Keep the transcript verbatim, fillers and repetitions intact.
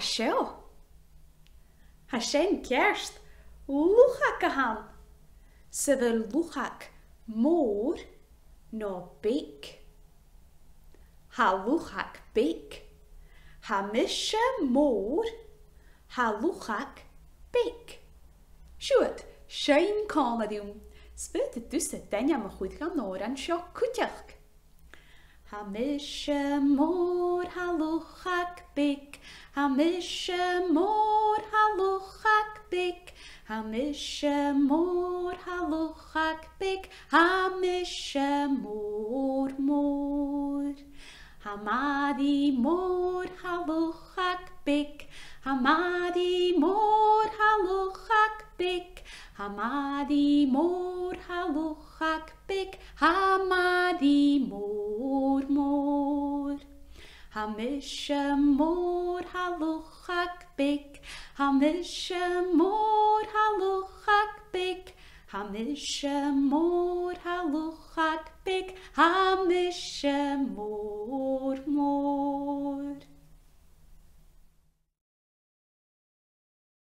haseo. Hashen kerst luchak ahan. Sydd y luchak môr no beik. Ha luchak beik. Ha mishe môr. Ha luchak beik. Siwyd, sy'n comediwm. Spyd y dwys y denia ma chwyd gan o'r an sio cwtiach. Ha mishe môr ha luchak beik. Ha mishe môr ha luchak beik. Ha mishe môr ha luchak beik. Ha mishe môr môr. Ha madi môr ha luchak beik. Ha madi môr ha luchak beik. Ha madi môr ha luchak beik. Ha madi môr môr. Ha mishe môr ha luchak beik. Ha mishe môr ha luchak beik. Ha mishe môr ha luchak beik. Ha mishe môr.